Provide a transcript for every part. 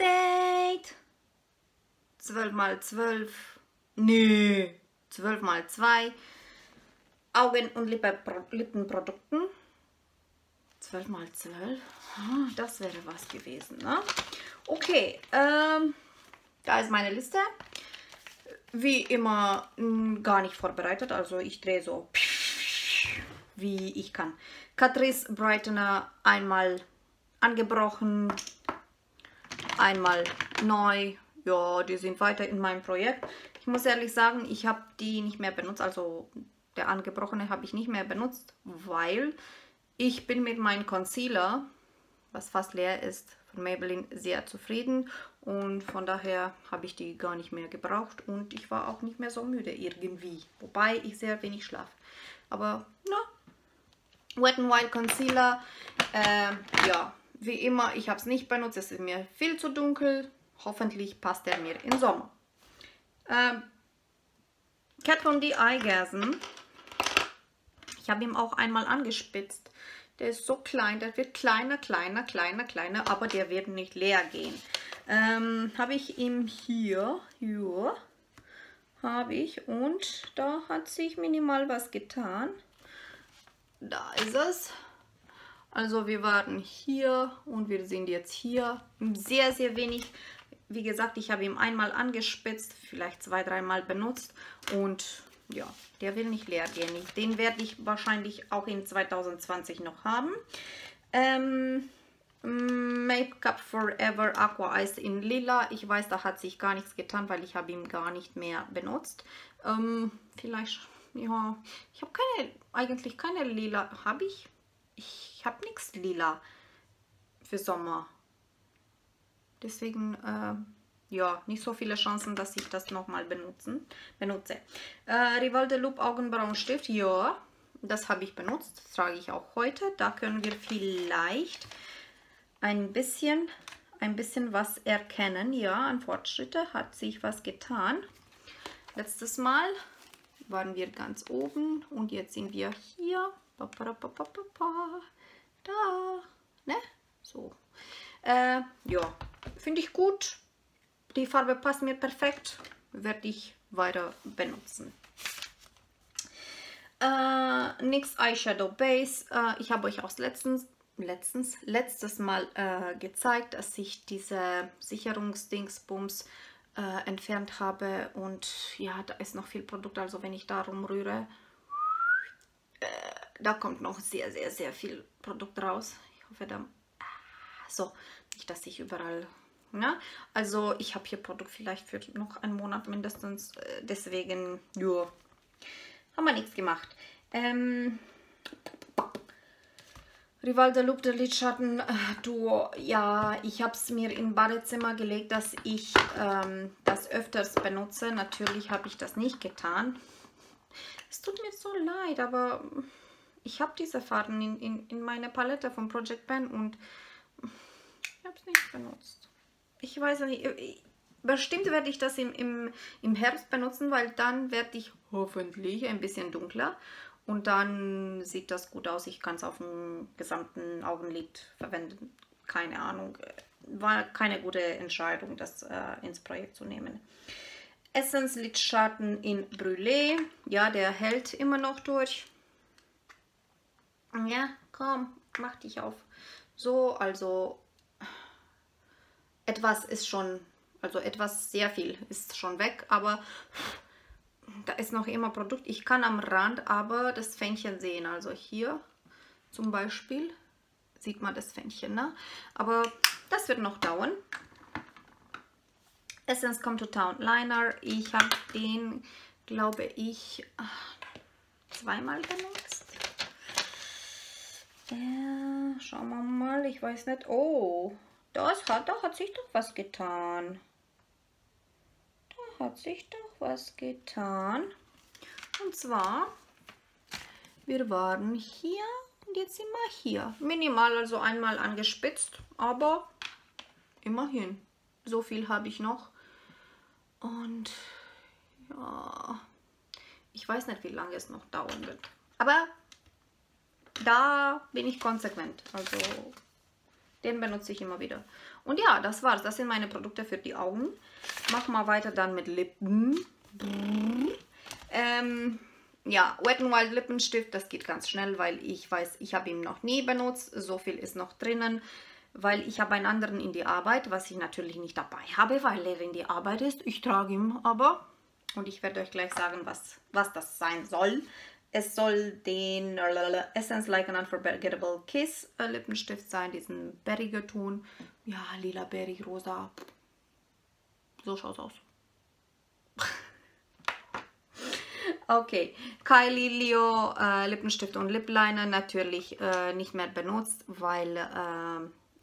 Update. 12 x 12. Nö. 12 x 2. Augen- und Lippenprodukten. 12 x 12. Das wäre was gewesen, ne? Okay. Da ist meine Liste. Wie immer gar nicht vorbereitet. Also ich drehe so, wie ich kann. Catrice Brightener einmal angebrochen, einmal neu. Ja, die sind weiter in meinem Projekt. Ich muss ehrlich sagen, ich habe die nicht mehr benutzt. Also der angebrochene habe ich nicht mehr benutzt, weil ich bin mit meinem Concealer, was fast leer ist, von Maybelline sehr zufrieden. Und von daher habe ich die gar nicht mehr gebraucht und ich war auch nicht mehr so müde irgendwie. Wobei ich sehr wenig schlafe. Aber na, Wet n' Wild Concealer, ja, wie immer, ich habe es nicht benutzt, es ist mir viel zu dunkel. Hoffentlich passt er mir im Sommer. Kat von Diegersen, ich habe ihn auch einmal angespitzt. Der ist so klein, der wird kleiner, kleiner, kleiner, kleiner, aber der wird nicht leer gehen. Habe ich ihn hier habe ich, und da hat sich minimal was getan. Da ist es. Also wir waren hier und wir sind jetzt hier. Sehr, sehr wenig. Wie gesagt, ich habe ihn einmal angespitzt, vielleicht 2-3 Mal benutzt. Und ja, der will nicht leer gehen. Den werde ich wahrscheinlich auch in 2020 noch haben. Makeup Forever Aqua Ice in Lila. Ich weiß, da hat sich gar nichts getan, weil ich habe ihn gar nicht mehr benutzt. Vielleicht, ja, ich habe eigentlich keine Lila. Habe ich? Ich habe nichts Lila für Sommer. Deswegen, ja, nicht so viele Chancen, dass ich das nochmal benutze. Rival de Loop Augenbrauenstift, ja, das habe ich benutzt. Das trage ich auch heute. Da können wir vielleicht ein bisschen was erkennen. Ja, an Fortschritte hat sich was getan. Letztes Mal waren wir ganz oben und jetzt sind wir hier. Da, ne? So. Ja, finde ich gut. Die Farbe passt mir perfekt. Werde ich weiter benutzen. Nix Eyeshadow Base. Ich habe euch auch letztes Mal gezeigt, dass ich diese Sicherungsdingsbums entfernt habe. Und ja, da ist noch viel Produkt. Also wenn ich da rumrühre, da kommt noch sehr, sehr, sehr viel Produkt raus. Ich hoffe, da... So, nicht, dass ich überall... Ne? Also ich habe hier Produkt vielleicht für noch einen Monat mindestens. Deswegen, ja, haben wir nichts gemacht. Rival de Loop, der Lidschatten, Duo. Ja, ich habe es mir im Badezimmer gelegt, dass ich das öfters benutze. Natürlich habe ich das nicht getan. Es tut mir so leid, aber ich habe diese Farben in meiner Palette von Project Pen und ich habe es nicht benutzt. Ich weiß nicht, bestimmt werde ich das im Herbst benutzen, weil dann werde ich hoffentlich ein bisschen dunkler. Und dann sieht das gut aus. Ich kann es auf dem gesamten Augenlid verwenden. Keine Ahnung. War keine gute Entscheidung, das ins Projekt zu nehmen. Essence Lidschatten in Brûlé. Ja, der hält immer noch durch. Ja, komm, mach dich auf. So, also etwas ist schon, also etwas sehr viel ist schon weg, aber... Da ist noch immer Produkt. Ich kann am Rand aber das Fähnchen sehen. Also hier zum Beispiel sieht man das Fähnchen. Ne? Aber das wird noch dauern. Essence Come to Town Liner. Ich habe den, glaube ich, 2 Mal benutzt. Schauen wir mal. Ich weiß nicht. Oh, da hat sich doch was getan. Da hat sich doch was getan, und zwar wir waren hier und jetzt sind wir hier, minimal, also einmal angespitzt, aber immerhin so viel habe ich noch. Und ja, ich weiß nicht, wie lange es noch dauern wird, aber da bin ich konsequent, also Den benutze ich immer wieder. Und ja, das war's. Das sind meine Produkte für die Augen. Mach mal weiter dann mit Lippen. Ja, Wet n' Wild Lippenstift, das geht ganz schnell, weil ich weiß, ich habe ihn noch nie benutzt. So viel ist noch drinnen, weil ich habe einen anderen in die Arbeit, was ich natürlich nicht dabei habe, weil er in die Arbeit ist. Ich trage ihn aber und ich werde euch gleich sagen, was das sein soll. Es soll den Essence Like an Unforgettable Kiss Lippenstift sein, diesen berrigen Ton. Ja, lila, berrig, rosa. So schaut's aus. Okay, Kylie Leo Lippenstift und Lip Liner natürlich nicht mehr benutzt, weil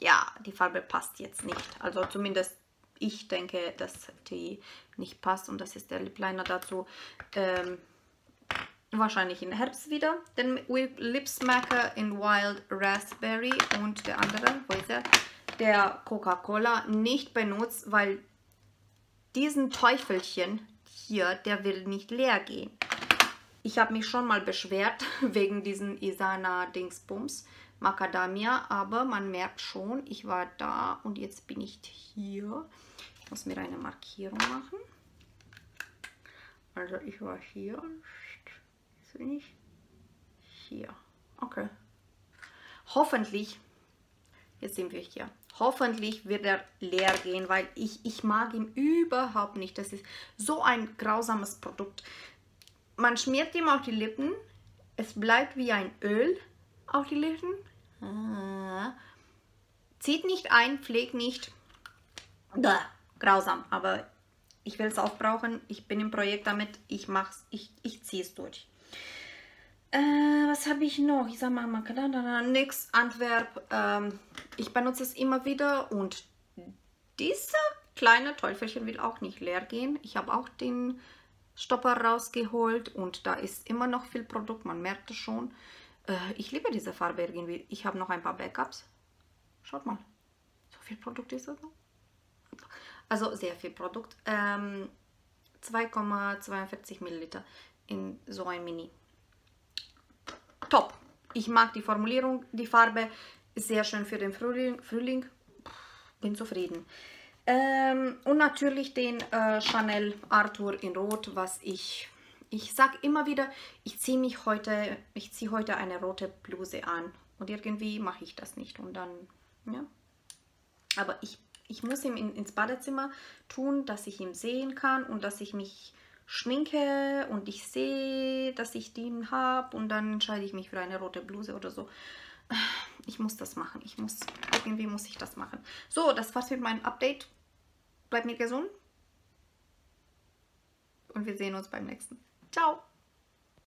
ja, die Farbe passt jetzt nicht. Also zumindest ich denke, dass die nicht passt und das ist der Lip Liner dazu. Wahrscheinlich im Herbst wieder. Den Lip Smacker in Wild Raspberry und der andere, wo ist er? Der Coca-Cola nicht benutzt, weil diesen Teufelchen hier, der will nicht leer gehen. Ich habe mich schon mal beschwert wegen diesen Isana-Dingsbums, Macadamia, aber man merkt schon, ich war da und jetzt bin ich hier. Ich muss mir eine Markierung machen. Also ich war hier. Bin ich hier. Okay. Hoffentlich, jetzt sind wir hier, hoffentlich wird er leer gehen, weil ich mag ihn überhaupt nicht. Das ist so ein grausames Produkt. Man schmiert ihm auf die Lippen, es bleibt wie ein Öl auf die Lippen, zieht nicht ein, pflegt nicht. Bäh. Grausam, aber ich will es aufbrauchen, ich bin im Projekt damit, ich mach's, ich ziehe es durch. Was habe ich noch? Ich sage mal, Nix, Antwerp. Ich benutze es immer wieder und diese kleine Teufelchen will auch nicht leer gehen. Ich habe auch den Stopper rausgeholt und da ist immer noch viel Produkt, man merkt es schon. Ich liebe diese Farbe irgendwie. Ich habe noch ein paar Backups. Schaut mal, so viel Produkt ist das noch. Also sehr viel Produkt. 2,42 Milliliter in so ein Mini. Top. Ich mag die Formulierung, die Farbe ist sehr schön für den Frühling. Bin zufrieden. Und natürlich den Chanel Arthur in Rot, was ich sag immer wieder, ich ziehe heute eine rote Bluse an und irgendwie mache ich das nicht und dann, ja. Aber ich muss ihn ins Badezimmer tun, dass ich ihn sehen kann und dass ich mich schminke und ich sehe, dass ich den habe und dann entscheide ich mich für eine rote Bluse oder so. Ich muss das machen. Irgendwie muss ich das machen. So, das war's mit meinem Update. Bleibt mir gesund. Und wir sehen uns beim nächsten. Ciao!